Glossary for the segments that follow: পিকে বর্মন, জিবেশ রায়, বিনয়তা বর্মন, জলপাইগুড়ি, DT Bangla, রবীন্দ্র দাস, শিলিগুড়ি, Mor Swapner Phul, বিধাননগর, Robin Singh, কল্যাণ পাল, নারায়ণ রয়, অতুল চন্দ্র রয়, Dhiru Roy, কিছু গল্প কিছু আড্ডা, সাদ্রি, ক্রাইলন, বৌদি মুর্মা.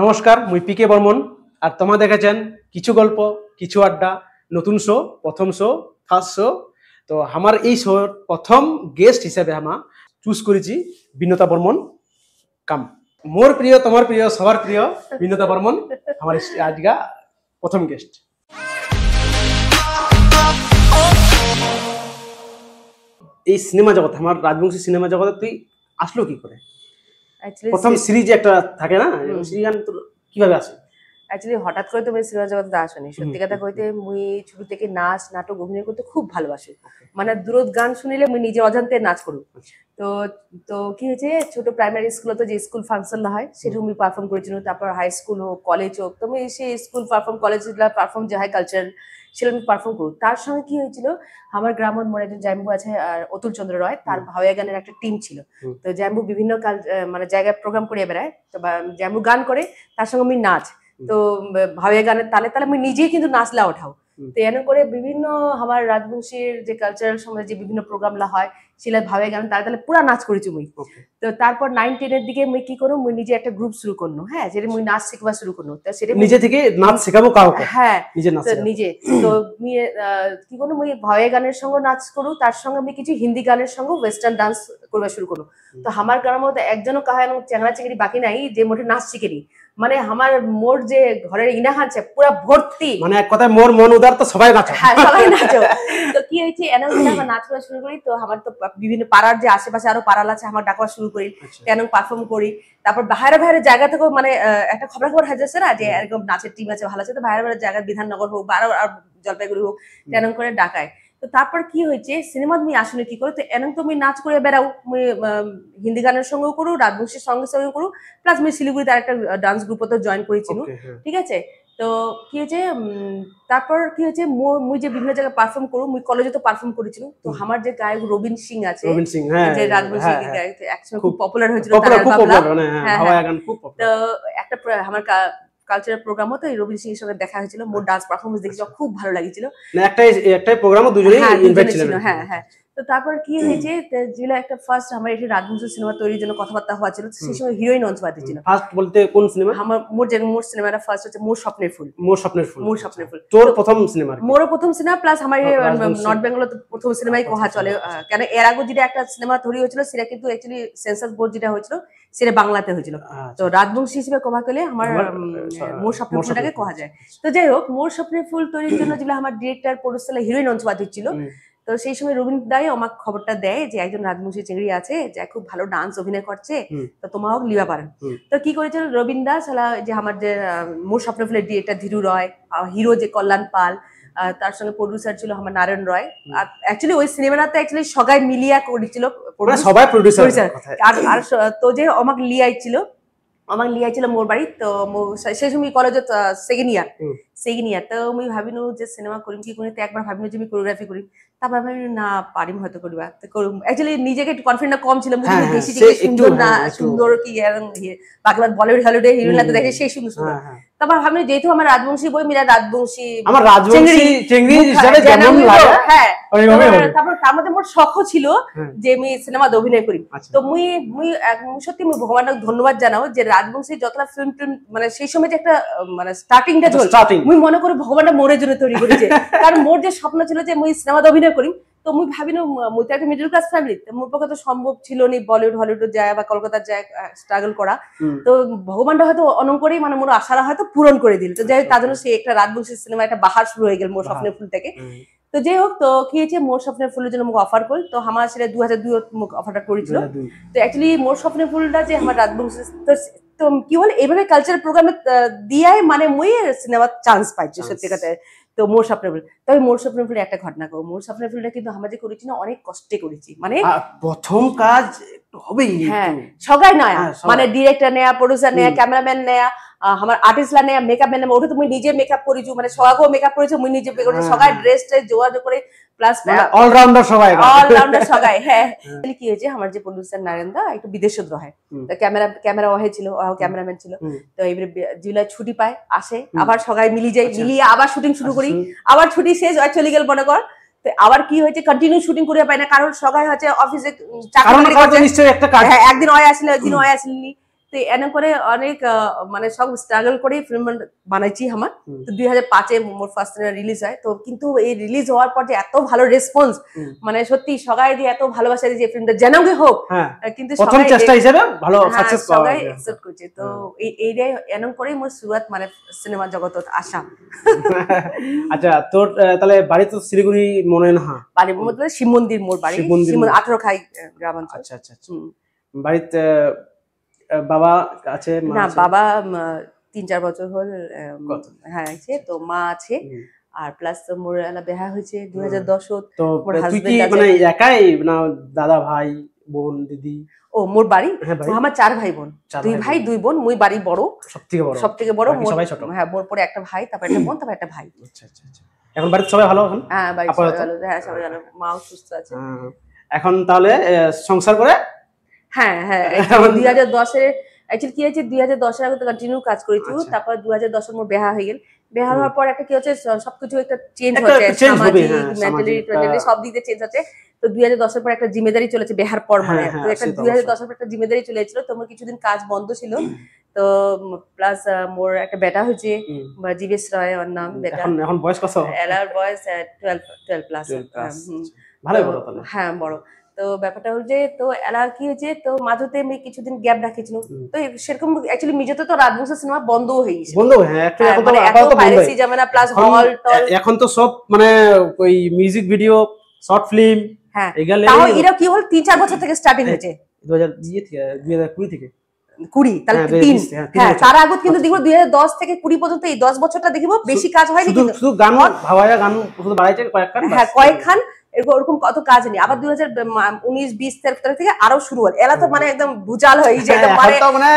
নমস্কার মুই পিকে বর্মন আর তোমা দেখেছেন কিছু গল্প কিছু আড্ডা নতুন শো প্রথম শো ফার্স্ট শো তো আমার এই শোর প্রথম গেস্ট হিসেবে আমা চুজ করেছি বিনয়তা বর্মন কাম মোর প্রিয় তোমার প্রিয় সবার প্রিয় বিনয়তা বর্মন আমার আজকা প্রথম গেস্ট এই সিনেমা জগৎ আমার রাজবংশী সিনেমা জগতে তুই আসলো কি করে প্রথম সিরিজ একটা থাকে না সিরিয়ান তো কিভাবে আসে অ্যাকচুয়ালি হঠাৎ করে তো আমি সিনেমা জগতে আসেনি সত্যি কথা কইতে মুই ছোট থেকে নাচ নাটক অভিনয় করতে খুব ভালোবাসি মানে দূরত গান শুনিলে মুই নিজে অজান্তে নাচ করি তো তো কি হয়েছে ছোট প্রাইমারি স্কুলে তো যে স্কুল ফাংশন হয় সেটা আমি পারফর্ম করেছিলাম তারপর হাই স্কুল হোক কলেজ হোক তো আমি সেই স্কুল পারফর্ম কলেজ পারফর্ম যে হয় কালচারাল সেটা আমি পারফর্ম করুন তার সঙ্গে কি হয়েছিল আমার গ্রামের মনে একজন জাম্বু আছে আর অতুল চন্দ্র রয় তার ভাওয়া গানের একটা টিম ছিল তো জাম্বু বিভিন্ন মানে জায়গায় প্রোগ্রাম করিয়ে বেড়ায় তো জাম্বু গান করে তার সঙ্গে আমি নাচ তো ভাওয়া গানের তালে তালে আমি নিজেই কিন্তু নাচলা ওঠাও তো এমন করে বিভিন্ন আমার রাজবংশীর যে কালচারাল সমাজে যে বিভিন্ন প্রোগ্রামলা হয় সেটা ভাওয়া গান তালে তালে পুরা নাচ করেছি মুই তো তারপর 9-10 এর দিকে মুই কি করব মুই নিজে একটা গ্রুপ শুরু করব হ্যাঁ যেটা মুই নাচ শেখবা শুরু করব তো সেটা নিজে থেকে নাচ শেখাবো কাউকে হ্যাঁ নিজে নাচ নিজে তো মুই কি করব মুই ভাওয়া গানের সঙ্গে নাচ করব তার সঙ্গে আমি কিছু হিন্দি গানের সঙ্গে ওয়েস্টার্ন ডান্স করবা শুরু করব তো আমার গ্রামের মধ্যে একজনও কাহানো চ্যাংড়া চিংড়ি বাকি নাই যে মোটে নাচ শিখেনি মানে আমার মোর যে ঘরের ইনাহান আছে পুরা ভর্তি মানে এক কথায় মোর মন উদার তো সবাই নাচে হ্যাঁ সবাই নাচে তো কি হইছে এনা আমরা নাচবা শুরু করি তো আমার তো বিভিন্ন পাড়ার যে আশেপাশে আরো পাড়াল আছে আমার ডাকবা শুরু করি তেন পারফর্ম করি তারপর বাইরে বাইরে জায়গা থেকে মানে একটা খবর খবর হয়ে যাচ্ছে না যে এরকম নাচের টিম আছে ভালো আছে তো বাইরে বাইরে জায়গা বিধাননগর হোক বারো আর জলপাইগুড়ি হোক তেন করে ডাকায় তো তারপর কি হয়েছে সিনেমা আমি আসলে কি করি তো এরকম তো আমি নাচ করে বেড়াও আমি হিন্দি গানের সঙ্গেও করু রাজবংশীর সঙ্গে সঙ্গেও করু প্লাস আমি শিলিগুড়িতে আর একটা ডান্স গ্রুপও তো জয়েন করেছিল ঠিক আছে তো কি হয়েছে তারপর কি হয়েছে মুই যে বিভিন্ন জায়গায় পারফর্ম করু মুই কলেজে তো পারফর্ম করেছিল তো আমার যে গায়ক রবিন সিং আছে রবিন সিং হ্যাঁ যে রাজবংশী গায়ক একসময় খুব পপুলার হয়েছিল তার বাংলা হাওয়া গান খুব পপুলার তো একটা আমার কালচারাল প্রোগ্রাম হতো রবিন সিং এর সঙ্গে দেখা হয়েছিল মোর ডান্স পারফরমেন্স দেখে খুব ভালো লাগছিল না একটাই প্রোগ্রামও দুজনেই ইনভাইট ছিল হ্যাঁ হ্যাঁ তো তারপর কি হয়েছে জিলা একটা ফার্স্ট আমার এই রাজবংশী সিনেমা তৈরির জন্য কথাবার্তা হওয়া ছিল সেই সময় হিরোইন অঞ্চ বাদ ছিল ফার্স্ট বলতে কোন সিনেমা আমার মোর সিনেমাটা ফার্স্ট হচ্ছে মোর স্বপ্নের ফুল মোর স্বপ্নের ফুল মোর স্বপ্নের ফুল তোর প্রথম সিনেমা মোর প্রথম সিনেমা প্লাস আমার নর্থ বেঙ্গলে প্রথম সিনেমাই কোহা চলে কেন এর আগে যেটা একটা সিনেমা তৈরি হয়েছিল সেটা কিন্তু অ্যাকচুয়ালি সেন্সাস বোর্ড যেটা হয়েছিল সেটা বাংলাতে হয়েছিল তো রাজবংশী হিসেবে কোহা করলে আমার মোর স্বপ্নের ফুলটাকে কোহা যায় তো যাই হোক মোর স্বপ্নের ফুল তৈরির জন্য যেগুলো আমার ডিরেক্টর প্রডিউসার হিরোইন অঞ্চ বাদ ছিল তো সেই সময় রবীন্দ্র দাই আমাকে খবরটা দেয় যে একজন রাজবংশী চিংড়ি আছে যে খুব ভালো ডান্স অভিনয় করছে তো তোমাও লিবা পারেন তো কি করেছিল রবীন্দ্র দাস যে আমার যে মোর স্বপ্নের ফুলের ডিরেক্টর ধীরু রয় হিরো যে কল্যাণ পাল তার সঙ্গে প্রডিউসার ছিল আমার নারায়ণ রয় আর অ্যাকচুয়ালি ওই সিনেমাটাতে অ্যাকচুয়ালি সবাই মিলিয়া করেছিল সবাই প্রডিউসার আর আর তো যে আমাকে লিয়াই ছিল আমার লিয়াইছিল মোর বাড়ি তো সেই সময় কলেজে সেকেন্ড ইয়ার তো আমি ভাবিনু যে সিনেমা করিম কি করি তো একবার ভাবিনু যে আমি কোরিওগ্রাফি করি তারপর ভাবিনু না পারিম হয়তো করিবা তো করুম অ্যাকচুয়ালি নিজেকে কনফিডেন্ট কম ছিল বেশি যে সুন্দর না সুন্দর কি বাংলা বলিউড হলিউডে হিরোইন লাগতে দেখে সেই সুন্দর সুন্দর তারপর ভাবিনু যেহেতু আমার রাজবংশী বই মিরা রাজবংশী আমার রাজবংশী চেংড়ি হিসেবে জন্ম লাগে হ্যাঁ তারপর তার মধ্যে মোর শখও ছিল যে আমি সিনেমা অভিনয় করি তো মুই সত্যি মুই ভগবানকে ধন্যবাদ জানাও যে রাজবংশী যতটা ফিল্ম মানে সেই সময় যে একটা মানে স্টার্টিংটা ছিল মুই মনে করি ভগবানটা মোরের জন্য তৈরি করেছে কারণ মোর যে স্বপ্ন ছিল যে মুই সিনেমাতে অভিনয় করি তো মুই ভাবিনি মুই তো একটা মিডল ক্লাস ফ্যামিলি মোর পক্ষে তো সম্ভব ছিল না বলিউড হলিউডে যায় বা কলকাতার যায় স্ট্রাগল করা তো ভগবানটা হয়তো অনম করেই মানে মোর আশারা হয়তো পূরণ করে দিল তো যাই তার জন্য সেই একটা রাজবংশী সিনেমা একটা বাহার শুরু হয়ে গেল মোর স্বপ্নের ফুল থেকে তো যাই হোক তো কি হয়েছে মোর স্বপ্নের ফুলের জন্য আমাকে অফার করল তো আমার সেটা 2002 অফারটা করেছিল তো অ্যাকচুয়ালি মোর স্বপ্নের ফুলটা যে আমার রাজবংশী তো কি বল এইভাবে কালচারাল প্রোগ্রামে দিয়াই মানে মুই সিনেমার চান্স পাইছি সত্যি কথা তো মোর স্বপ্নের ফুল তবে মোর স্বপ্নের ফুলে একটা ঘটনা কর মোর স্বপ্নের ফুলটা কিন্তু আমরা যে করেছি না অনেক কষ্টে করেছি মানে প্রথম কাজ হবেই হ্যাঁ সবাই নয় মানে ডিরেক্টর নেয়া প্রডিউসার নেয়া ক্যামেরাম্যান নেয়া আমার আর্টিস্টরা নেয়া মেকআপ ম্যান ওটা তো মুই নিজে মেকআপ করেছি মানে সবাইকেও মেকআপ করেছি মুই নিজে সবাই ড্রেস ট্রেস জোয়া জো করে প্লাস অলরাউন্ডার সবাই হ্যাঁ কি হয়েছে আমার যে প্রডিউসার নারায়ণ দা একটু বিদেশে হয় তো ক্যামেরা ওহে ছিল ও ক্যামেরাম্যান ছিল তো এবারে জুলাই ছুটি পায় আসে আবার সবাই মিলি যাই মিলিয়ে আবার শুটিং শুরু করি আবার ছুটি শেষ হয় চলে গেল মনে কর আবার কি হয়েছে কন্টিনিউ শুটিং করে পাই না কারণ সবাই হচ্ছে অফিসে একদিন হয় আসলে একদিন হয় আসেননি তো তো এনে করে অনেক মানে সব স্ট্রাগল করে ফিল্ম বানাইছি আমার। তো 2005 এ মোর ফাস্টনার রিলিজ হয়। তো কিন্তু এই রিলিজ হওয়ার পর যে এত ভালো রেসপন্স, মানে সত্যি সবাই যে এত ভালোবাসা দিয়ে ফিল্মটা জানাগে হোক, কিন্তু প্রথম চেষ্টা হিসেবে ভালো সাকসেস পাওয়া এক্সেপ্ট করছে। তো এই এইটাই এনে করে মোর শুরুত মানে সিনেমা জগতে আসা। আচ্ছা তোর তাহলে বাড়ি তো শিলিগুড়ি মনে না? হ্যাঁ বাড়ি মধ্যে শিব মন্দির, মোর বাড়ি শিব মন্দির 18 খাই গ্রামাঞ্চল। আচ্ছা আচ্ছা বাড়িতে বাবা আছে না? বাবা 3-4 বছর হল হারাইছে, তো মা আছে আর প্লাস মোর এলা বিয়ে হয়েছে 2010। তো তুই কি মানে একাই না দাদা ভাই বোন দিদি? ও মোর বাড়ি আমার 4 ভাই বোন, 2 ভাই 2 বোন। মুই বাড়ি বড়, সবথেকে বড়, সবাই ছোট। হ্যাঁ মোর পরে একটা ভাই, তারপর একটা বোন, তারপর একটা ভাই। আচ্ছা আচ্ছা এখন বাড়িতে সবাই ভালো? এখন হ্যাঁ বাড়িতে সবাই ভালো, হ্যাঁ সবাই ভালো, মাও সুস্থ আছে এখন। তাহলে সংসার করে? হ্যাঁ হ্যাঁ 2010 এর एक्चुअली কি হয়েছে 2010 এর আগে তো কন্টিনিউ কাজ করেছি, তারপর 2010 এর মোর বিয়ে হয়ে গেল। বিয়ে হওয়ার পর একটা কি হচ্ছে সবকিছু একটা চেঞ্জ হচ্ছে, সামাজিক মেন্টালিটি সব দিক দিয়ে চেঞ্জ হচ্ছে। তো 2010 এর পর একটা জিম্মেদারি চলেছে বিয়ের পর, মানে তো একটা 2010 এর পর একটা জিম্মেদারি চলে এসেছিল। তো মোর কিছুদিন কাজ বন্ধ ছিল, তো প্লাস মোর একটা বেটা হয়েছে জিবেশ রায় ওর নাম। বেটা এখন বয়স কত? এর বয়স 12 প্লাস। ভালো বড় তাহলে? হ্যাঁ বড়। তো ব্যাপারটা হল যে তো এলার কি হয়েছে তো মাঝুতে আমি কিছুদিন গ্যাপ রাখেছিল। তো সেরকম অ্যাকচুয়ালি মিজোতে তো রাজবংশী সিনেমা বন্ধ হয়ে গেছে, বন্ধ। হ্যাঁ এখন তো আপাতত পাইরেসি জামানা প্লাস হল টল, এখন তো সব মানে ওই মিউজিক ভিডিও শর্ট ফিল্ম। হ্যাঁ তাও এরা কি হল 3-4 বছর থেকে স্টার্টিং হয়েছে 2020 থেকে 20 তাহলে 3। হ্যাঁ তার আগে কিন্তু দেখো 2010 থেকে 20 পর্যন্ত এই 10 বছরটা দেখিব বেশি কাজ হয়নি, কিন্তু শুধু গান ভাবায়া গান শুধু বাড়াইছে কয়েকখান। হ্যাঁ কয়েকখান এরকম কত কাজ নেই। আবার 2019-20 থেকে আরো শুরু হল। এলা তো মানে একদম ভুজাল হয়ে যায়, মানে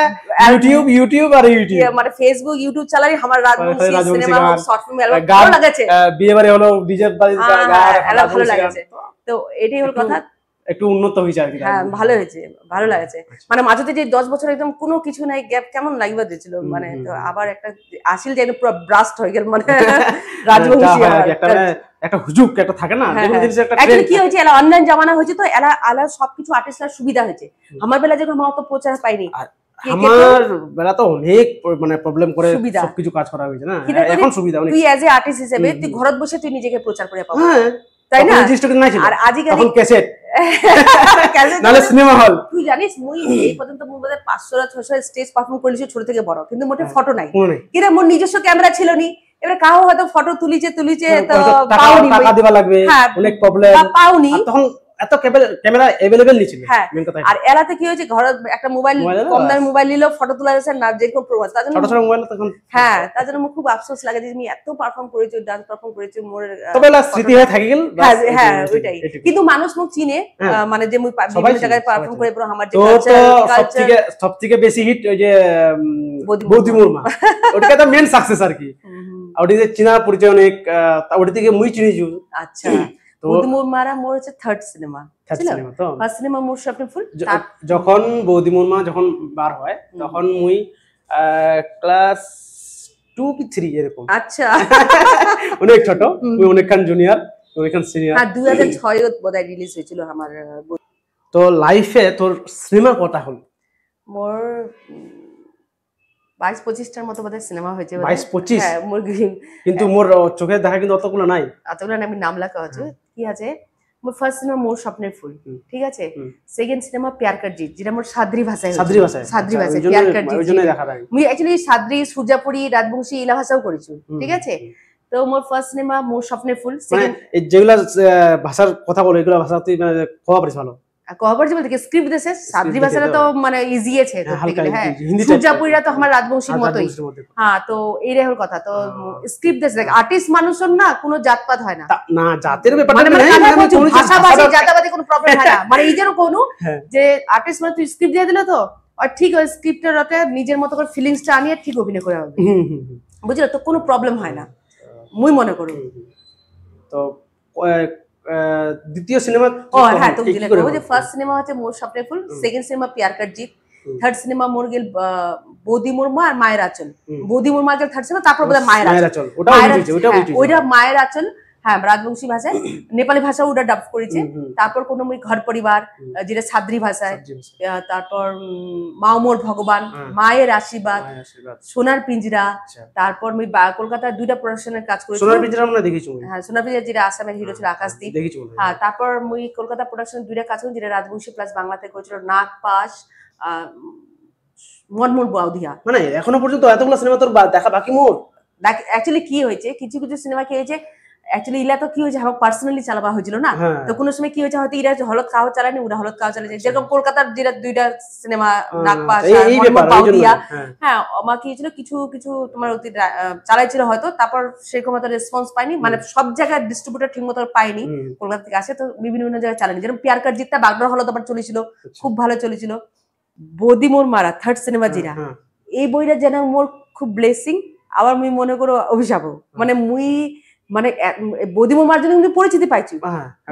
ইউটিউব মানে ফেসবুক ইউটিউব চালাই আমার রাজবংশী সিনেমা শর্ট ফিল্ম এলা ভালো লাগেছে, বিয়েবাড়ি হলো ডিজে বাড়ি এলা ভালো লাগেছে। তো এটাই হল কথা, একটু উন্নত হয়েছে আর কি। হ্যাঁ ভালো হয়েছে, ভালো লাগেছে। মানে মাঝেতে যে 10 বছর একদম কোনো কিছু নাই গ্যাপ, কেমন লাগবে দিয়েছিল মানে। তো আবার একটা আসিল যে পুরো ব্রাস্ট হয়ে গেল, মানে রাজবংশী একটা হুজুক একটা থাকে না। एक्चुअली কি হয়েছে এলা অনলাইন জামানা হয়েছে, তো এলা আলা সবকিছু আর্টিস্টরা সুবিধা হয়েছে। আমার বেলা যখন আমার অত প্রচার পাইনি, আমার বেলা তো অনেক মানে প্রবলেম করে সবকিছু কাজ করা হয়েছে না। এখন সুবিধা অনেক, তুই অ্যাজ এ আর্টিস্ট হিসেবে তুই ঘরে বসে তুই নিজেকে প্রচার করে পাবো, তাই না? আর আজকাল ক্যাসেট নালে সিনেমা হল। তুই জানিস মুই এই পর্যন্ত মুম্বাইতে 500-600 স্টেজ পারফর্ম করেছি ছোট থেকে বড়, কিন্তু মোটে ফটো নাই। এরা মোর নিজস্ব ক্যামেরা ছিল নি, এবারে কাও হয়তো ফটো তুলিছে তো পাওনি, টাকা দেওয়া লাগবে, অনেক প্রবলেম, পাওনি তখন এত ক্যামেরা अवेलेबल নি ছিল। আর এলাতে কি হয়েছে ঘরে একটা মোবাইল, কম দামি মোবাইল নিলো, ফটো তোলা যাচ্ছে না, যে কোনো প্রমাণ তার জন্য ছোট ছোট মোবাইল তখন। হ্যাঁ তার জন্য আমার খুব আফসোস লাগে যে আমি এত পারফর্ম করেছি, ডান্স পারফর্ম করেছি, মোর তবে লা স্মৃতি হয়ে থাকি গেল। হ্যাঁ ওইটাই, কিন্তু মানুষ মুখ চিনে মানে যে মুই বিভিন্ন জায়গায় পারফর্ম করে পুরো আমার যে কালচার। সবথেকে বেশি হিট ওই যে বৌদি মুর্মা, ওটাকে তো মেইন সাকসেস আর কি। আর ওই যে চীনা পরিচয় অনেক, ওটা থেকে মুই চিনিছি। আচ্ছা বৌদি মুর্মারা মোর হচ্ছে 3rd সিনেমা, তো ফার্স্ট সিনেমা মোর স্বপ্নের ফুল। যখন বৌদি মুর্মা যখন বার হয় তখন মুই ক্লাস 2 কি 3 এরকম। আচ্ছা অনেক ছোট, মুই অনেকখান জুনিয়র, অনেকখান সিনিয়র। আর 2006 এ বোধহয় রিলিজ হয়েছিল আমার। তো লাইফে তোর সিনেমা কটা হল? মোর 22-25টার মতো বোধহয় সিনেমা হয়েছে। 22-25? হ্যাঁ মোর কিন্তু মোর চোখে দেখা কিন্তু অতগুলো নাই, অতগুলো আমি নাম লেখা আছে। কি আছে মোর ফার্স্ট সিনেমা মোর স্বপ্নের ফুল, ঠিক আছে। সেকেন্ড সিনেমা প্যার কর জিত, যেটা মোর সাদ্রি ভাষায় প্যার কর জিত, ওইজন্য দেখা যায়। আমি एक्चुअली সাদ্রি সুজাপুরি রাজবংশী ইলা ভাষাও করেছি, ঠিক আছে। তো মোর ফার্স্ট সিনেমা মোর স্বপ্নের ফুল। সেকেন্ড এই যেগুলা ভাষার কথা বলে এগুলা ভাষা তুই মানে কোয়া পড়িস ভালো? কভার যে বলতে স্ক্রিপ্ট দেশে সাদ্রি ভাষাটা তো মানে ইজি আছে তো, ঠিক আছে। হ্যাঁ সুজাপুরিরা তো আমার রাজবংশীর মতই। হ্যাঁ তো এই রে হল কথা। তো স্ক্রিপ্ট দেশে আর্টিস্ট মানুষজন না কোনো জাতপাত হয় না, না জাতের ব্যাপারটা মানে ভাষাভাষী জাতপাতে কোনো প্রবলেম হয় না। মানে এইজন্য কোনো যে আর্টিস্ট মানে তুই স্ক্রিপ্ট দিয়ে দিলে তো আর ঠিক ওই স্ক্রিপ্টের রতে নিজের মতো করে ফিলিংসটা আনিয়ে ঠিক অভিনয় করা হবে, বুঝলে তো? কোনো প্রবলেম হয় না মুই মনে করি। তো দ্বিতীয় সিনেমা ফার্স্ট সিনেমা হচ্ছে মোর স্বপ্নের ফুল, সেকেন্ড সিনেমা প্যার কর জিত, থার্ড সিনেমা মোর গেল বৌদি মুর্মা আর মায়ের আচল। বৌদি মুর্মা গেল থার্ড সিনেমা, তারপর বোধহয় মায়ের আচল। ওটা মায়ের আচল। হ্যাঁ রাজবংশী ভাষায় নেপালি ভাষা ওটা ডাব করেছে তারপর কোন মুই ঘর পরিবার যেটা ছাদ্রি ভাষায় তারপর মাওমোর ভগবান মায়ের আশীর্বাদ সোনার পিঞ্জিরা তারপর মুই কলকাতা দুইটা প্রোডাকশনের কাজ করেছি সোনার পিঞ্জিরা আমরা দেখেছি হ্যাঁ সোনার পিঞ্জিরা যেটা আসামের হিরো ছিল আকাশদীপ হ্যাঁ তারপর মুই কলকাতা প্রোডাকশন দুইটা কাজ করেছি যেটা রাজবংশী প্লাস বাংলাতে করেছিল নাক পাশ মনমোর বাউদিয়া মানে এখনো পর্যন্ত এতগুলো সিনেমা তোর দেখা বাকি মোর actually কি হয়েছে কিছু কিছু সিনেমা কি হয়েছে actually ইলা তো কি হয়েছে আমার পার্সোনালি চালাবা হয়েছিল না তো কোন সময় কি হয়েছে হয়তো ইরা হলদ খাও চালানি ওরা হলদ খাও চালানি যেরকম কলকাতার যেটা দুইটা সিনেমা নাকপাশ পাউদিয়া হ্যাঁ আমার কি হয়েছিল কিছু কিছু তোমার অতি চালাইছিল হয়তো তারপর সেরকম একটা রেসপন্স পাইনি মানে সব জায়গায় ডিস্ট্রিবিউটর ঠিকমতো পাইনি কলকাতা থেকে আসে তো বিভিন্ন বিভিন্ন জায়গায় চালানি যেরকম প্যার কার জিতটা বাগড়া হলদ আবার চলেছিল খুব ভালো চলেছিল Bodhi Murma third cinema jira ei boira jena mor khub blessing abar mui mone koro obishabo mane mui mane Bodhi Murmar jonno kintu porichiti paichi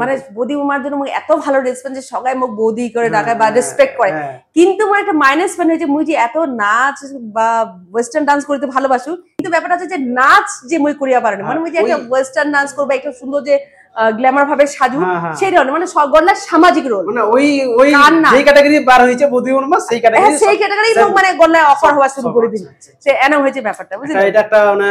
mane Bodhi Murmar jonno mui eto bhalo response shobai mok bodhi kore dakay ba respect kore kintu mor ekta minus pan hoye je mui je eto nach ba western dance korte bhalobashu kintu byapar ache je nach je mui koriya parani mane mui je ekta western dance korbo ekta sundor je glamour ভাবে সাজু সেই রকম মানে সগলা সামাজিক role মানে ওই ওই যে ক্যাটাগরি পার হইছে Bodhi Murma সেই ক্যাটাগরি লোক মানে গলা অফার হওয়া শুরু করে দিন সে এনা হইছে ব্যাপারটা বুঝছেন এটা একটা মানে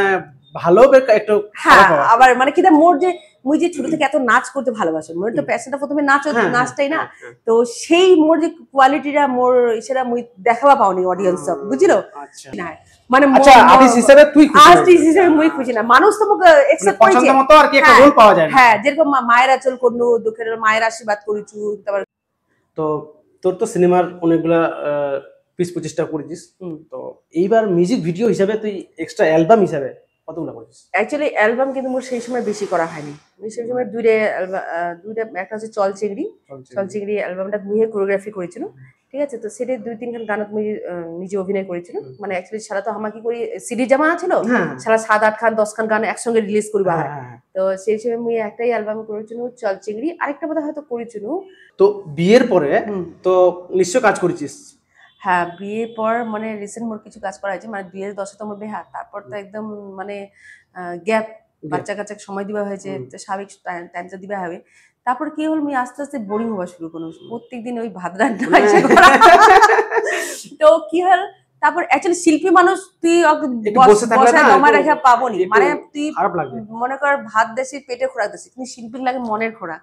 ভালো একটু হ্যাঁ আবার মানে কিটা মোর যে মুই যে ছোট থেকে এত নাচ করতে ভালোবাসি মোর তো প্যাশনটা প্রথমে নাচ নাচটাই না তো সেই মোর যে কোয়ালিটিটা মোর ইছরা মুই দেখাবা পাওনি অডিয়েন্স সব বুঝিলো আচ্ছা না মানে আচ্ছা আদি হিসাবে তুই খুশি আদি হিসাবে মুই খুশি না মানুষ তো মুকে একসেপ্ট কইছে পছন্দ মত আর কি একটা রোল পাওয়া যায় হ্যাঁ যেরকম মায়ের আচল করনু দুঃখের মায়ের আশীর্বাদ করিছু তারপর তো তোর তো সিনেমার অনেকগুলা 20 25 টা করেছিস তো এইবার মিউজিক ভিডিও হিসাবে তুই এক্সট্রা অ্যালবাম হিসাবে কতগুলা করেছিস एक्चुअली অ্যালবাম কিন্তু মোর সেই সময় বেশি করা হয়নি আমি সেই সময় দুইটা একটা আছে চল চিংড়ি অ্যালবামটা মুই কোরিওগ্রাফি করেছিল ঠিক আছে তো সেটা দুই তিন গান গানত মুই নিজে অভিনয় করেছিল মানে एक्चुअली সারা তো হামা কি করি সিডি জমা ছিল সারা 7-8 খান 10 খান গান একসঙ্গে রিলিজ করিবা হয় তো সেই সময় মুই একটাই অ্যালবাম করেছিল চল চিংড়ি আরেকটা কথা হয়তো করেছিল তো বিয়ের পরে তো নিশ্চয় কাজ করেছিস হ্যাঁ বিয়ের পর মানে রিসেন্ট মোর কিছু কাজ করা হয়েছে মানে 2010 তম বিয়ে তারপর তো একদম মানে গ্যাপ বাচ্চা কাচ্চা সময় দিবা হয়েছে তো স্বাভাবিক টাইমটা দিবা হবে তারপর কি হল আমি আস্তে আস্তে বোরিং হওয়া শুরু করলাম প্রত্যেকদিন ওই ভাত রান্না হয়েছে তো কি হল তারপর एक्चुअली শিল্পী মানুষ তুই বসে থাকলে জমা রাখা পাবো নি মানে তুই মনে কর ভাত দেশি পেটে খোরাক দেশি কিন্তু শিল্পীর লাগে মনের খোরাক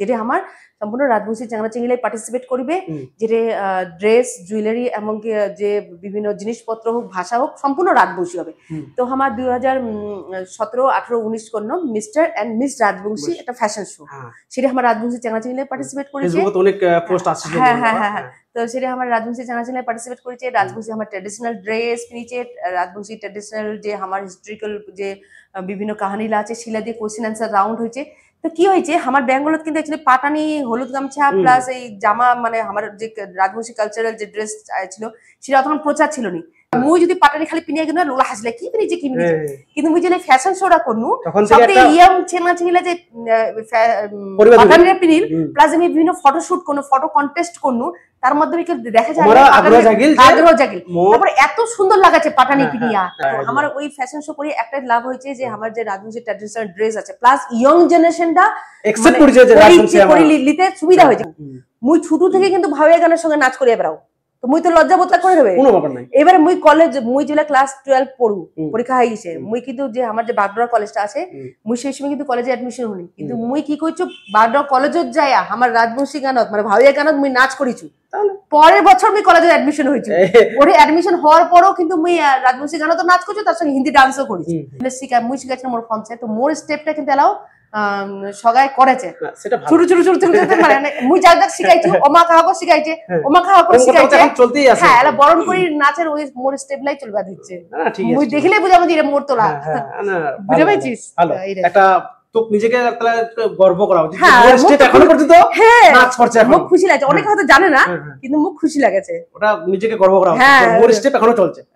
যেটা আমার সম্পূর্ণ রাজবংশী চ্যাংরা চিংড়িলাই পার্টিসিপেট করবে যেটা ড্রেস জুয়েলারি এমনকি যে বিভিন্ন জিনিসপত্র হোক ভাষা হোক সম্পূর্ণ রাজবংশী হবে তো আমার 2017, 18, 19 করলো মিস্টার অ্যান্ড মিস রাজবংশী একটা ফ্যাশন শো সেটা আমার রাজবংশী চ্যাংরা চিংড়িলাই পার্টিসিপেট করেছে হ্যাঁ হ্যাঁ হ্যাঁ তো সেটা আমার রাজবংশী চ্যাংরা চিংড়িলাই পার্টিসিপেট করেছে রাজবংশী আমার ট্র্যাডিশনাল ড্রেস কিনেছে রাজবংশী ট্র্যাডিশনাল যে আমার হিস্ট্রিক্যাল যে বিভিন্ন কাহিনীলা আছে শিলা দিয়ে কোশ্চেন অ্যান্সার রাউন্ড হয়েছে তো কি হয়েছে আমার ব্যাঙ্গলত কিন্তু एक्चुअली পাটানি হলুদ গামছা প্লাস এই জামা মানে আমার যে রাজবংশী কালচারাল যে ড্রেস ছিল সেটা তখন প্রচার ছিল না মুই যদি পাটানি খালি পিনিয়া গিনা লোলা হাসলে কি পিনি যে কি নি কিন্তু মুই যে ফ্যাশন শোটা করনু সবতে ইয়াম চেনা চিলা যে পাটানি পিনিল প্লাস আমি বিভিন্ন ফটোশুট কোন ফটো কন্টেস্ট করনু তার মধ্যে কি দেখা যায় আগ্রহ জাগিল তারপর এত সুন্দর লাগাছে পাটানি পিনিয়া আমার ওই ফ্যাশন শো করে একটা লাভ হয়েছে যে আমার যে রাজবংশী ট্র্যাডিশনাল ড্রেস আছে প্লাস ইয়ং জেনারেশনটা এক্সেপ্ট করেছে যে রাজবংশী করে লিতে সুবিধা হয়েছে মুই ছোট থেকে কিন্তু ভাবিয়া গানের সঙ্গে নাচ করিয়া বেরাও তো মুই তো লজ্জা বোধ করে দেবে কোনো ব্যাপার নাই এবারে মুই কলেজ মুই যেলা ক্লাস 12 পড়ু পরীক্ষা হয়ে গেছে মুই কিন্তু যে আমার যে বাগড়া কলেজটা আছে মুই সেই সময় কিন্তু কলেজে অ্যাডমিশন হইনি কিন্তু মুই কি কইছো বাগড়া কলেজত যায়া আমার রাজবংশী গানত মানে ভাবিয়া গানত মুই নাচ করিছু তাহলে পরের বছর মুই কলেজে অ্যাডমিশন হইছি ওরে অ্যাডমিশন হওয়ার পরেও কিন্তু মুই রাজবংশী গানত নাচ করিছু তার সঙ্গে হিন্দি ডান্সও করিছি মানে শিখা মুই শিখাছি মোর ফর্ম চাই তো মোর স্টেপটা কিন্তু এলাও সগাই করেছে বরণ করি নাচের ওই মোর স্টেপলাই চলবা দিচ্ছে দেখলে বুঝাবো যে মোর তোলা বুঝে পাইছিস একটা তো নিজেকে গর্ব করা উচিত মুখ খুশি লাগছে অনেকে হয়তো জানে না কিন্তু মুখ খুশি লাগেছে ওটা নিজেকে গর্ব করা উচিত মোর স্টেপ এখনো চলছে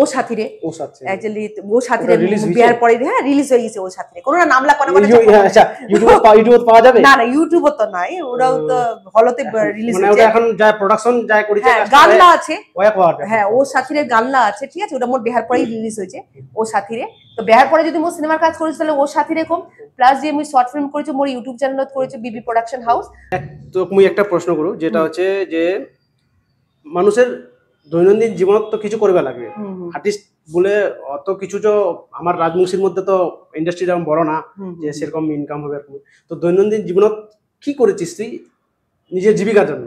ও সাথীরে ও সাথী एक्चुअली ও সাথীরে বিয়ার পড়ে হ্যাঁ রিলিজ হয়ে গেছে ও সাথীরে কোন নাম লাগা কোন আচ্ছা ইউটিউবে পাওয়া যাবে না না ইউটিউবে তো নাই ওরাও তো হলতে রিলিজ মানে ওটা এখন যা প্রোডাকশন যা করেছে গানলা আছে ওয়া পাওয়া যাবে হ্যাঁ ও সাথীরে গানলা আছে ঠিক আছে ওটা মোর বিহার পড়ে রিলিজ হয়েছে ও সাথীরে তো বিহার পড়ে যদি মোর সিনেমার কাজ করিস তাহলে ও সাথীরে কম প্লাস যে আমি শর্ট ফিল্ম করেছি মোর ইউটিউব চ্যানেলত করেছি বিবি প্রোডাকশন হাউস তো আমি একটা প্রশ্ন করব যেটা হচ্ছে যে মানুষের দৈনন্দিন জীবন তো কিছু করবে লাগবে আর্টিস্ট বলে অত কিছু তো আমার রাজবংশীর মধ্যে তো ইন্ডাস্ট্রি যেমন বড় না যে সেরকম ইনকাম হবে তো দৈনন্দিন জীবন কি করেছিস তুই নিজের জীবিকার জন্য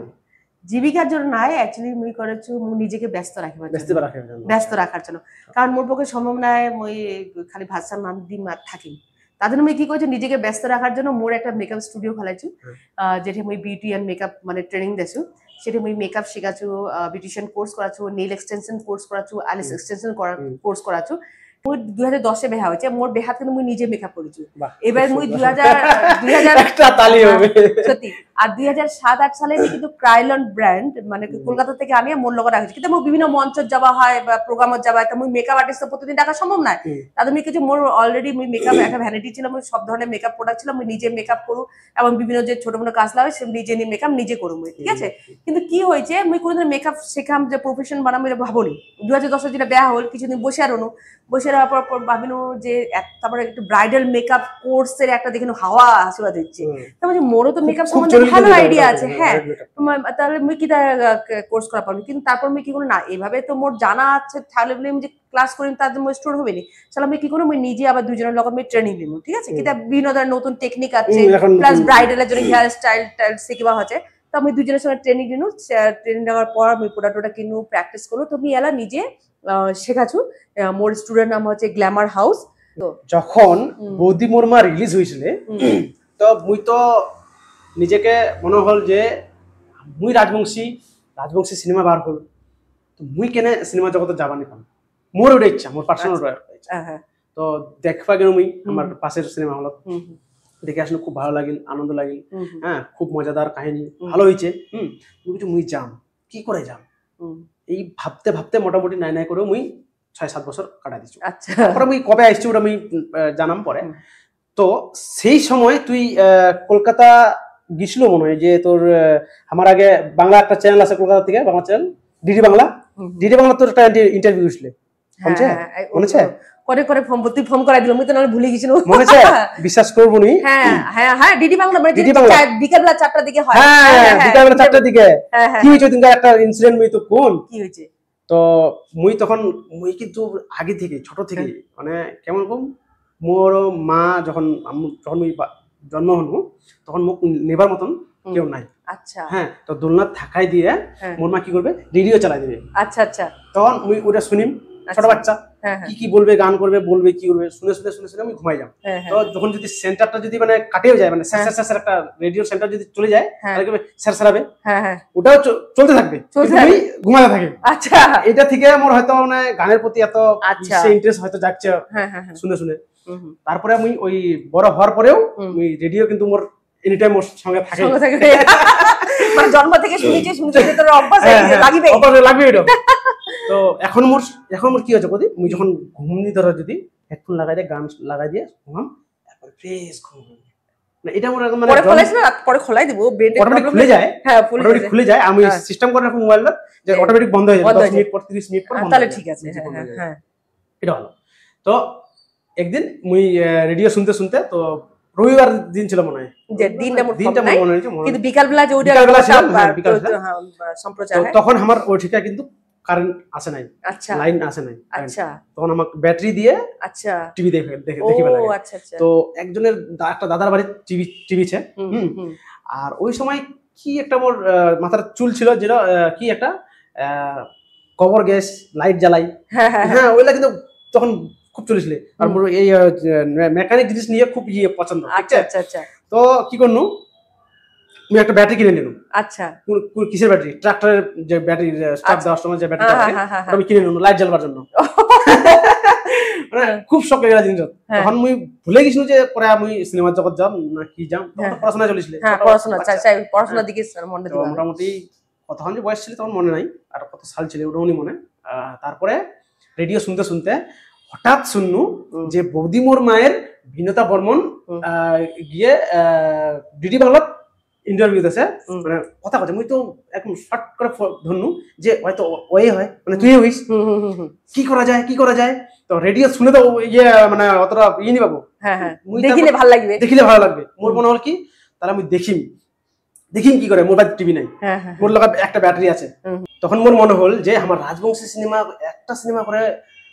জীবিকার জন্য না অ্যাকচুয়ালি মুই করেছি মু নিজেকে ব্যস্ত রাখার জন্য কারণ মোর পক্ষে সম্ভব নয় মই খালি ভাষা নাম দিন মার থাকি তার জন্য আমি কি করেছি নিজেকে ব্যস্ত রাখার জন্য মোর একটা মেকআপ স্টুডিও খোলাইছি যেটা মুই বিউটি অ্যান্ড মেকআপ মানে ট্রেনিং দিয়েছি সেটা আমি মেকআপ শেখাচ্ছি বিউটিশিয়ান কোর্স করাচ্ছি নেল এক্সটেনশন কোর্স করাচ্ছি আইলেস এক্সটেনশন কোর্স করাচ্ছি মোট 2010 এ বেহা হয়েছে মোর বেহাত কিন্তু আমি নিজে মেকআপ করেছি এবার মুই 2007-8 সালে কিন্তু ক্রাইলন ব্র্যান্ড মানে কলকাতা থেকে আমি মোর লগা রাখছি কিন্তু মোর বিভিন্ন মঞ্চত যাওয়া হয় বা প্রোগ্রামত যাওয়া হয় তো মুই মেকআপ আর্টিস্ট প্রতিদিন রাখা সম্ভব নয় তাদের আমি কিছু মোর অলরেডি মুই মেকআপ একটা ভ্যানিটি ছিল আমি সব ধরনের মেকআপ প্রোডাক্ট ছিল আমি নিজে মেকআপ করু এবং বিভিন্ন যে ছোট মোটো কাজ লাগে সে নিজে নিয়ে মেকআপ নিজে করু মুই ঠিক আছে কিন্তু কি হয়েছে মুই কোনোদিন মেকআপ শেখাম যে প্রফেশন বানাম এটা ভাবনি 2010 যেটা বেহা হল কিছুদিন বসে আরো বসে রাখার পর ভাবিল যে তারপরে একটু ব্রাইডাল মেকআপ কোর্স এর একটা দেখেন হাওয়া আশীর্বাদ দিচ্ছে তারপরে মোরও তো মেকআপ সম্বন্ধে ভালো আইডিয়া আছে হ্যাঁ তাহলে আমি কি কোর্স করা পারবো কিন্তু তারপর আমি কি করবো না এভাবে তো মোর জানা আছে তাহলে আমি যে ক্লাস করি তার জন্য স্টোর হবে না তাহলে আমি কি করবো আমি নিজে আবার দুজনের লোক আমি ট্রেনিং নিব ঠিক আছে কিন্তু বিভিন্ন ধরনের নতুন টেকনিক আছে প্লাস ব্রাইডালের জন্য হেয়ার স্টাইল টাইল শিখবা হচ্ছে তো আমি দুজনের সঙ্গে ট্রেনিং নিনু ট্রেনিং নেওয়ার পর আমি প্রোডাক্টটা কিনু প্র্যাকটিস করবো তো আমি এলা নিজে শেখাছু মোর স্টুডেন্ট নাম হচ্ছে গ্ল্যামার হাউস তো যখন বৌদি মুর্মা রিলিজ হয়েছিল তো মুই তো নিজেকে মনে হল যে মুই রাজবংশী সিনেমা বার হল তো মুই কেন সিনেমা জগতে যাবা নি পাম মোর ওটা ইচ্ছা মোর পার্সোনাল তো দেখবা গেল মুই আমার পাশের সিনেমা হল দেখে আসলে খুব ভালো লাগিল আনন্দ লাগিল হ্যাঁ খুব মজাদার কাহিনী ভালো হয়েছে কিছু মুই যাম কি করে যাম এই ভাবতে ভাবতে মোটামুটি নাই নাই করে মুই ৬-৭ বছর কাটা দিচ্ছি আচ্ছা তারপরে মুই কবে আসছি ওটা মুই জানাম পরে তো সেই সময় তুই কলকাতা গেছিল মনে হয় যে তোর আমার আগে বাংলা একটা চ্যানেল আছে কলকাতা থেকে বাংলা চ্যানেল ডিটি বাংলা তোর একটা ইন্টারভিউ ছিল আগে থেকে ছোট থেকে মানে কেমন রকম মোর মা যখন জন্ম হলো তখন মুখ নেবার মতন কেউ নাই আচ্ছা হ্যাঁ তো দোলনা থাকাই দিয়ে মোর মা কি করবে রেডিও চালাই দিবে আচ্ছা আচ্ছা তখন মুই ওটা শুনিম ছোট বাচ্চা কি কি বলবে গান করবে বলবে কি করবে শুনে শুনে শুনে শুনে আমি ঘুমাই যাম তো যখন যদি সেন্টারটা যদি মানে কাটেও যায় মানে স্যার স্যার একটা রেডিও সেন্টার যদি চলে যায় তাহলে কি স্যার স্যারাবে ওটাও চলতে থাকবে তুমি ঘুমাতে থাকে আচ্ছা এটা থেকে আমার হয়তো মানে গানের প্রতি এত ইন্টারেস্ট হয়তো যাচ্ছে শুনে শুনে তারপরে আমি ওই বড় হওয়ার পরেও আমি রেডিও কিন্তু মোর এনি টাইম ওর সঙ্গে থাকে মানে জন্ম থেকে শুনতে তোর অভ্যাস লাগবে এটা তো এখন মোর কি হচ্ছে বলি আমি যখন ঘুমনি ধরা যদি হেডফোন লাগাই দিয়ে গান লাগাই দিয়ে ঘুমাম তারপরে ফ্রেশ ঘুম না এটা মোর মানে পরে খোলাই না পরে খোলাই দেব বেড অটোমেটিক খুলে যায় আমি সিস্টেম করে রাখো মোবাইল যে অটোমেটিক বন্ধ হয়ে যায় 10 মিনিট পর 30 মিনিট পর বন্ধ তাহলে ঠিক আছে হ্যাঁ এটা হলো তো একদিন মুই রেডিও শুনতে শুনতে তো রবিবার দিন ছিল মনে হয় যে দিনটা মনে হচ্ছে কিন্তু বিকাল বেলা যে ওটা সম্প্রচার হয় তখন আমার ওই ঠিকা কিন্তু কারেন্ট আসে নাই আচ্ছা লাইন আসে নাই আচ্ছা তখন আমাকে ব্যাটারি দিয়ে আচ্ছা টিভি দেখি ভালো লাগে তো একজনের একটা দাদার বাড়ি টিভি ছে আর ওই সময় কি একটা মোর মাথার চুল ছিল যেটা কি একটা কভার গ্যাস লাইট জ্বালাই হ্যাঁ ওইটা কিন্তু তখন খুব চলেছিলে আর মোর এই মেকানিক জিনিস নিয়ে খুব ইয়ে পছন্দ আচ্ছা আচ্ছা আচ্ছা তো কি করনু আমি একটা ব্যাটারি কিনে নিলাম আচ্ছা কোন কিসের ব্যাটারি ট্রাক্টরের যে ব্যাটারি স্টার্ট দেওয়ার সময় যে ব্যাটারি থাকে আমি কিনে নিলাম লাইট জ্বালবার জন্য মানে খুব শখ লাগা জিনিস তখন আমি ভুলে গেছিলাম যে পরে আমি সিনেমা জগৎ যাব না কি যাব তখন পড়াশোনা চলেছিলে হ্যাঁ পড়াশোনা আচ্ছা আচ্ছা পড়াশোনা দিকে মনে দিবা মোটামুটি কতক্ষণ যে বয়স ছিল তখন মনে নাই আর কত সাল ছিল ওটাও নি মনে তারপরে রেডিও শুনতে শুনতে হঠাৎ শুনলু যে বৌদি মোর মায়ের বিনয়তা বর্মন গিয়ে ডিটি বাংলা ইন্টারভিউ দিয়েছে মানে কথা কথা মুই তো একদম শর্ট করে ধরনু যে হয়তো ওই হয় মানে তুই হইস কি করা যায় তো রেডিও শুনে তো ইয়ে মানে অতটা ইয়ে নি বাবু হ্যাঁ হ্যাঁ দেখিলে ভালো লাগবে মোর মনে হল কি তাহলে আমি দেখিম কি করে মোর কাছে টিভি নাই মোর লগা একটা ব্যাটারি আছে তখন মোর মনে হল যে আমার রাজবংশী সিনেমা একটা সিনেমা করে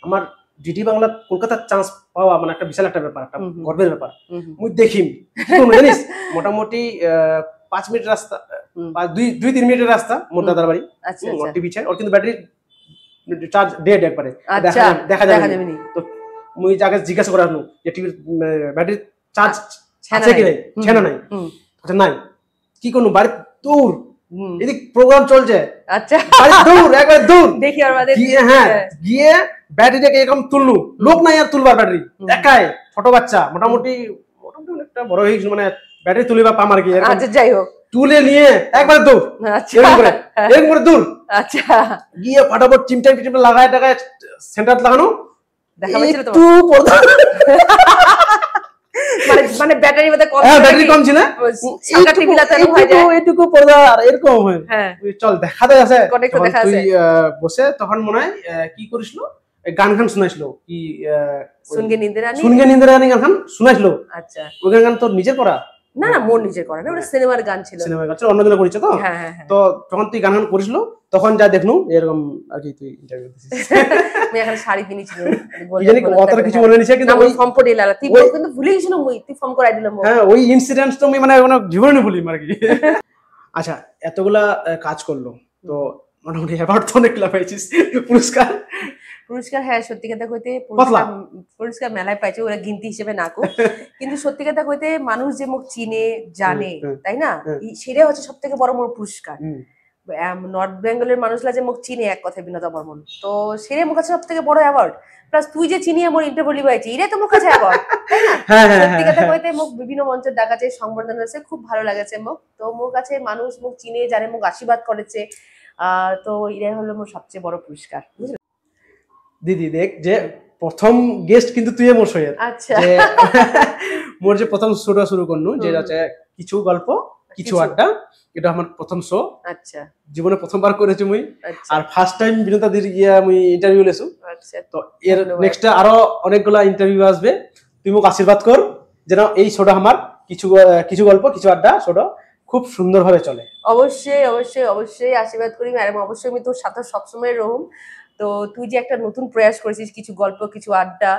আমার ডিটি বাংলা কলকাতার চান্স পাওয়া মানে একটা বিশাল একটা ব্যাপার একটা গর্বের ব্যাপার মুই দেখিম জানিস মোটামুটি 5 মিনিট রাস্তা 2-3 মিনিটের রাস্তা মোর দাদার বাড়ি মোর টিভি চাই আর কিন্তু ব্যাটারি চার্জ ডেড একবারে দেখা যাবে না তো মুই যাকে জিজ্ঞাসা করানো যে টিভির ব্যাটারি চার্জ আছে কি নাই ছেনা নাই আচ্ছা নাই কি কোন বাড়ি দূর এদিক প্রোগ্রাম চলছে আচ্ছা বাড়ি দূর একবার দূর দেখি আর বাদে হ্যাঁ গিয়ে ব্যাটারিটাকে একদম তুললু লোক নাই আর তুলবার ব্যাটারি একাই ছোট বাচ্চা মোটামুটি অনেকটা বড় হয়ে গেছে মানে ব্যাটারি তুলিবা পামার গিয়ে আচ্ছা যাই হোক তুলে নিয়ে একবার দূর আচ্ছা একবার দূর আচ্ছা গিয়ে ফটাফট চিমটা লাগায় টাকায় সেন্টার লাগানো দেখা যাচ্ছে তো মানে ব্যাটারি মধ্যে কম হ্যাঁ ব্যাটারি কম ছিল সাকা টিভিলা চালু হয়ে যায় এটুকু পর্দা আর এরকম হয় হ্যাঁ চল দেখা যায় আছে কনেক্ট দেখা আছে বসে তখন মনে হয় কি করিসলো গান শুনাইছিল কি সুনগে নিন্দ্রানি গান শুনাইছিল আচ্ছা ওই গান তোর নিজে করা না মোর নিজে করা না ওটা সিনেমার গান ছিল অন্যদিনে করিছ তো হ্যাঁ তো যখন তুই গান করিছিল তখন যা দেখনু এরকম আর কি তুই ইন্টারভিউ দিছিস আমি এখন শাড়ি কিনেছিল বলি অতর কিছু বলে নিছে কিন্তু আমি কমফোর্টই লাগা তুই কিন্তু ভুলে গেছিস না মুই তুই ফর্ম করাই দিলাম হ্যাঁ ওই ইনসিডেন্টস তো আমি মানে জীবনে ভুলি মানে কি আচ্ছা এতগুলা কাজ করলো তো মোটামুটি অ্যাওয়ার্ড তো অনেক লাভাইছিস পুরস্কার হ্যাঁ সত্যি কথা কইতে পুরস্কার মেলায় পাইছে ওরা গিনতি হিসেবে না কো কিন্তু সত্যি কথা কইতে মানুষ যে মুখ চিনে জানে তাই না সেটাই হচ্ছে সব থেকে বড় মোর পুরস্কার নর্থ বেঙ্গলের মানুষরা যে মুখ চিনে এক কথায় বিনয়তা বর্মন তো সেটাই আমার কাছে সব থেকে বড় অ্যাওয়ার্ড প্লাস তুই যে চিনি আমার ইন্টারভিউ পাইছি এটাই তোমার কাছে অ্যাওয়ার্ড তাই না সত্যি কথা কইতে মুখ বিভিন্ন মঞ্চের ডাকাছে সংবর্ধনা আছে খুব ভালো লাগেছে মুখ তো মোর কাছে মানুষ মুখ চিনে জানে মুখ আশীর্বাদ করেছে তো এটাই হলো মোর সবচেয়ে বড় পুরস্কার দিদি দেখ যে প্রথম গেস্ট কিন্তু তুই মোর সৈয়দ আচ্ছা মোর যে প্রথম শোটা শুরু করনু যেটা আছে কিছু গল্প কিছু আড্ডা এটা আমার প্রথম শো আচ্ছা জীবনে প্রথমবার করেছি মুই আর ফার্স্ট টাইম বিনয়তা দিদি গিয়া মুই ইন্টারভিউ লেছু আচ্ছা তো এর নেক্সট আরো অনেকগুলা ইন্টারভিউ আসবে তুই মোক আশীর্বাদ কর যেন এই শোটা আমার কিছু গল্প কিছু আড্ডা শোটা খুব সুন্দরভাবে চলে অবশ্যই অবশ্যই অবশ্যই আশীর্বাদ করি ম্যাডাম অবশ্যই আমি তোর সাথে সবসময় রহুম তো তুই যে একটা নতুন প্রয়াস করেছিস কিছু গল্প কিছু আড্ডা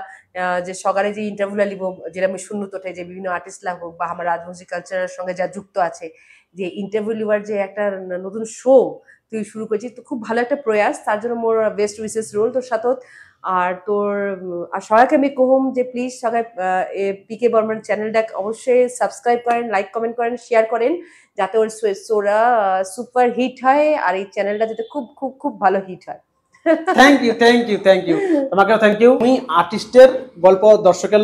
যে সকালে যে ইন্টারভিউলা লিব যেটা আমি শূন্য তোটে যে বিভিন্ন আর্টিস্টরা হোক বা আমার রাজবংশী কালচারের সঙ্গে যা যুক্ত আছে যে ইন্টারভিউ লিবার যে একটা নতুন শো তুই শুরু করেছিস তো খুব ভালো একটা প্রয়াস তার জন্য মোর বেস্ট উইশেস রোল তোর সাথে আর তোর আর সবাইকে আমি কহম যে প্লিজ সবাই পিকে বর্মন চ্যানেলটা অবশ্যই সাবস্ক্রাইব করেন লাইক কমেন্ট করেন শেয়ার করেন যাতে ওর শোরা সুপার হিট হয় আর এই চ্যানেলটা যাতে খুব খুব খুব ভালো হিট হয় থ্যাংক ইউ তোমাকেও থ্যাংক ইউ আমি আর্টিস্টের গল্প দর্শকের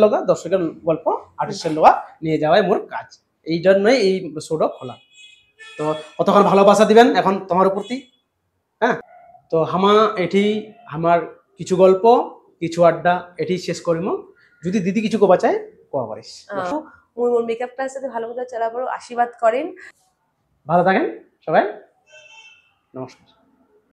গল্প আর্টিস্টের লোগা নিয়ে যাওয়াই মোর কাজ এই জন্যই এই শোটা খোলা তো কতক্ষণ ভালোবাসা দিবেন এখন তোমার প্রতি হ্যাঁ তো এটি আমার কিছু গল্প কিছু আড্ডা এটি শেষ করিম যদি দিদি কিছু কোবা চায় কোয়া পারিস মোর মেকআপ ক্লাস সাথে ভালো মতো চালাবো আশীর্বাদ করেন ভালো থাকেন সবাই নমস্কার।